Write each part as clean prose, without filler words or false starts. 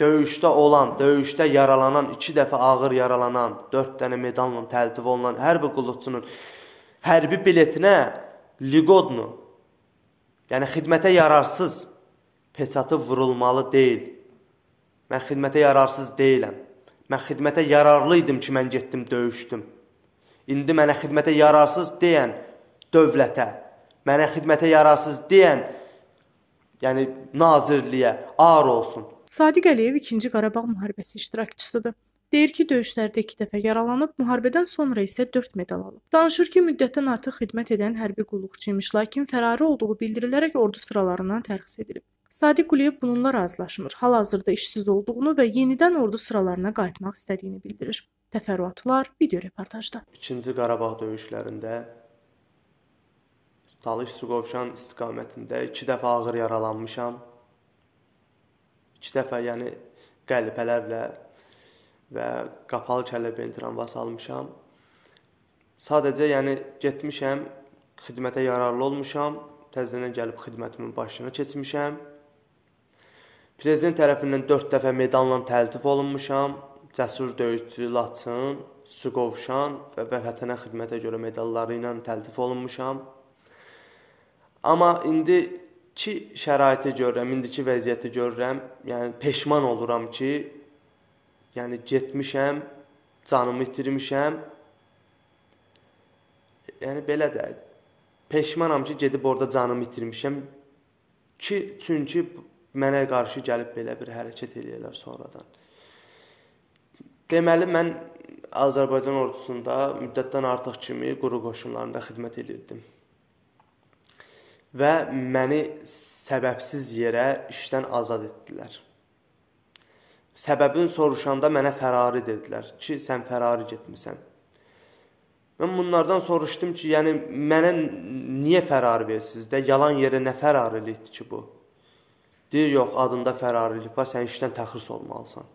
döyüşdə yaralanan, 2 dəfə ağır yaralanan, 4 dənə medalla təltif olunan hərbi qulluqçunun hərbi biletinə liqodnu, yəni xidmətə yararsız peçatı vurulmalı deyil. Mən xidmətə yararsız deyiləm. Mən xidmətə yararlı idim ki, mən getdim, döyüşdüm. İndi mənə xidmətə yararsız deyən dövlətə, mənə xidmətə yararsız deyən, yəni nazirliyə ağır olsun. Sadiq Əliyev 2-ci Qarabağ müharibesi iştirakçısıdır. Deyir ki, döyüşlərdə 2 dəfə yaralanıb, müharibədən sonra isə 4 medal alıb. Danışır ki, müddətdən artıq xidmət edən hərbi qulluqçuymuş, lakin fərari olduğu bildirilərək ordu sıralarından tərxis edilib. Sadiq Əliyev bununla razılaşmır, hal-hazırda işsiz olduğunu və yenidən ordu sıralarına qayıtmaq istədiyini bildirir. Təfərrüatlar video reportajda. 2-ci Qarabağ döyüşlərində Dalış Suqovşan istiqamətində 2 dəfə ağır yaralanmışam. 2 dəfə, yəni qəlpələrlə və qapalı kəlləbeyin tramvası almışam. Sadəcə, yəni, getmişəm, xidmətə yararlı olmuşam, təzdən gəlib xidmətimin başına keçmişəm. Prezident tərəfindən 4 dəfə medalla təltif olunmuşam. Cəsur döyüşçü, Laçın, Suqovşan və Vəfətənə xidmətə görə medalları ilə təltif olunmuşam. Amma indiki şəraiti görürəm, indiki vəziyyəti görürəm, yəni peşman oluram ki, yəni getmişəm, canımı itirmişəm. Yəni belə də peşmanam ki, gedib orada canımı itirmişəm ki, çünki mənə qarşı gəlib belə bir hərəkət eləyirlər sonradan. Deməli, mən Azərbaycan ordusunda müddətdən artıq kimi quru qoşunlarında xidmət edirdim. Və məni səbəbsiz yerə işdən azad etdilər. Səbəbini soruşanda mənə fərari dedilər ki, sən fərari getmirsən. Mən bunlardan soruşdum ki, yəni mənə niyə fərari versiniz də, yalan yerə nə fərarilikdir ki bu? Deyir, yox, adında fərarilik var, sən işdən təxris olmalısan.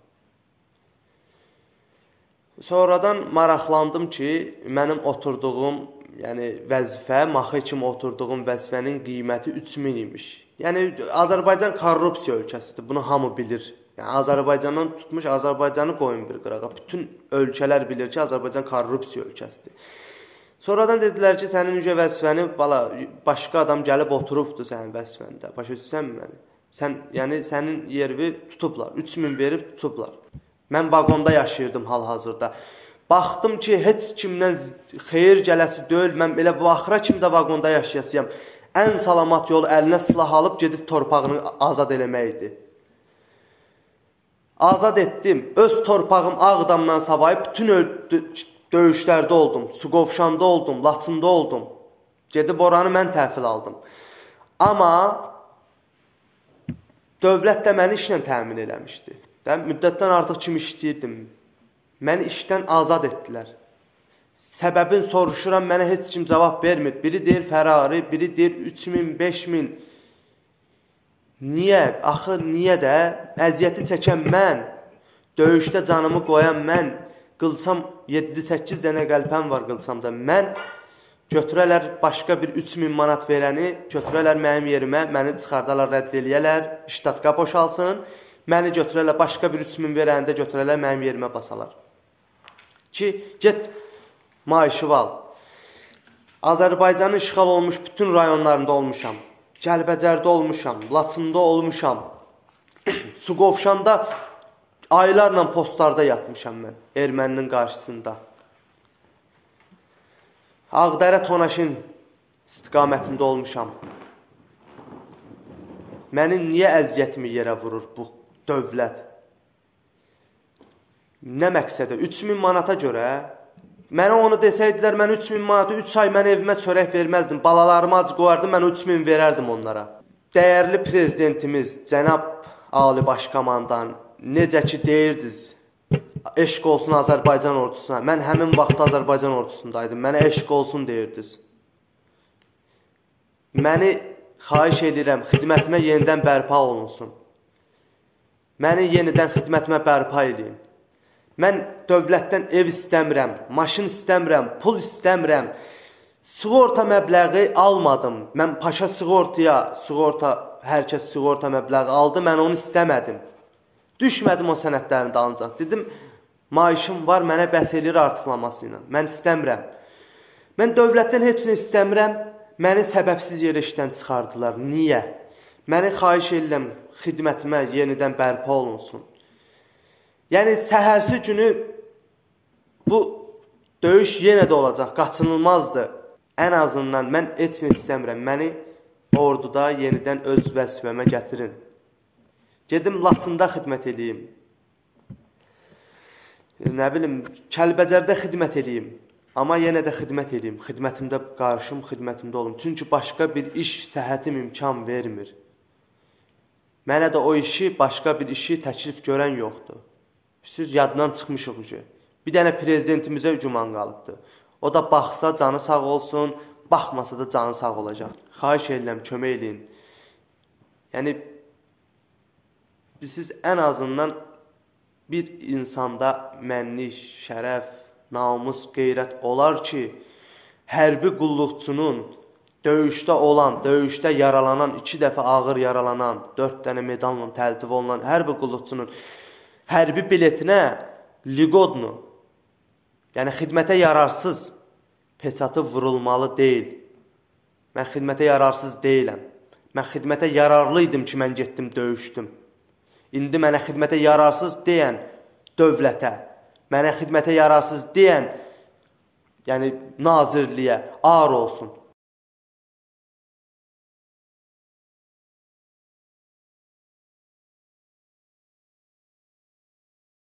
Sonradan maraqlandım ki, mənim oturduğum, yəni vəzifə, maxı kimi oturduğum vəzifənin qiyməti 3000 imiş. Yəni Azərbaycan korrupsiya ölkəsidir, bunu hamı bilir. Yəni, Azərbaycandan tutmuş, Azərbaycanı qoyun bir qırağa. Bütün ölkələr bilir ki, Azərbaycan korrupsiya ölkəsidir. Sonradan dedilər ki, sənin ücə vəzifəni, bala, başqa adam gəlib oturubdur sənin vəzifəndə. Başa düşsənmi məni? Sən, yəni, sənin yerini tutublar, 3000 verib tutublar. Mən vaqonda yaşayırdım hal-hazırda. Baxdım ki, heç kimdən xeyir gələsi deyil, mən elə bu axıra kimi də vaqonda yaşayasıyam. Ən salamat yolu əlinə silah alıb gedib torpağını azad eləməkdir. Azad etdim. Öz torpağım Ağdamdan savayıb bütün döyüşlərdə oldum. Suqovşanda oldum, Laçında oldum. Gedib oranı mən təhvil aldım. Amma dövlət də məni işlə təmin eləmişdi. Müddətdən artıq kimi işləyirdim. Məni işdən azad etdilər. Səbəbin soruşuram, mənə heç kim cavab vermir. Biri deyir fərari, biri deyir 3000, 5000. Niyə? Axı, niyə də? Əziyyəti çəkən mən, döyüşdə canımı qoyan mən, qılçam 7-8 dənə qəlpəm var qılçamda. Mən götürələr başqa bir 3000 manat verəni, götürələr mənim yerimə, məni çıxardalar, rədd eləyələr, iştatka boşalsın. Məni götürələr başqa bir 3000 verəni də götürələr mənim yerimə basalar. Ki, get, maaşı val. Azərbaycanın işğal olmuş bütün rayonlarında olmuşam. Gəlbəcərdə olmuşam, Laçında olmuşam, Suqovşanda aylarla postlarda yatmışam mən, erməninin qarşısında. Ağdərə Tonaşın istiqamətində olmuşam. Məni niyə əziyyətimi yerə vurur bu dövlət? Nə məqsədə? 3000 manata görə, mənə onu desəydilər, mən 3000 manatı 3 ay mən evimə çörək verməzdim, balalarımı ac qoyardım, mən 3000 verərdim onlara. Dəyərli prezidentimiz, cənab Ali Başkomandan, necə ki deyirdiniz, eşq olsun Azərbaycan ordusuna. Mən həmin vaxtda Azərbaycan ordusundaydım, mənə eşq olsun deyirdiniz. Məni xahiş edirəm, xidmətimə yenidən bərpa olunsun. Məni yenidən xidmətimə bərpa edin. Mən dövlətdən ev istəmirəm, maşın istəmirəm, pul istəmirəm. Sığorta məbləği almadım. Mən paşa sığortaya, hər kəs sığorta məbləği aldı, mən onu istəmədim. Düşmədim o sənədlərin dalınca. Dedim, maaşım var, mənə bəs eləyir artıqlaması ilə. Mən istəmirəm. Mən dövlətdən heç nə istəmirəm. Məni səbəbsiz yerə işdən çıxardılar. Niyə? Məni xahiş edirəm, xidmətimə yenidən bərpa olunsun. Yəni, səhərsi günü bu döyüş yenə də olacaq, qaçınılmazdır. Ən azından mən heç nə istəmirəm. Məni orduda yenidən öz vəzifəmə gətirin. Gedim Laçında xidmət eləyim. Nə bilim, Gəlbəcərdə xidmət eləyim. Amma yenə də xidmət eləyim. Xidmətimdə qarşım, xidmətimdə olum. Çünki başqa bir iş səhhətim imkan vermir. Mənə də o işi, başqa bir işi təklif görən yoxdur. Siz yaddan çıxmışıq ki. Bir dənə prezidentimizə güman qalıbdır. O da baxsa canı sağ olsun, baxmasa da canı sağ olacaq. Xahiş edirəm, kömək eləyin. Yəni, siz ən azından bir insanda mənlik, şərəf, namus, qeyrət olar ki, hərbi qulluqçunun döyüşdə olan, döyüşdə yaralanan, 2 dəfə ağır yaralanan, 4 dənə medalla təltif olunan hərbi qulluqçunun hərbi biletinə liqodnu, yəni xidmətə yararsız peçatı vurulmalı deyil. Mən xidmətə yararsız deyiləm. Mən xidmətə yararlı idim ki, mən getdim, döyüşdüm. İndi mənə xidmətə yararsız deyən dövlətə, mənə xidmətə yararsız deyən, yəni nazirliyə ağır olsun.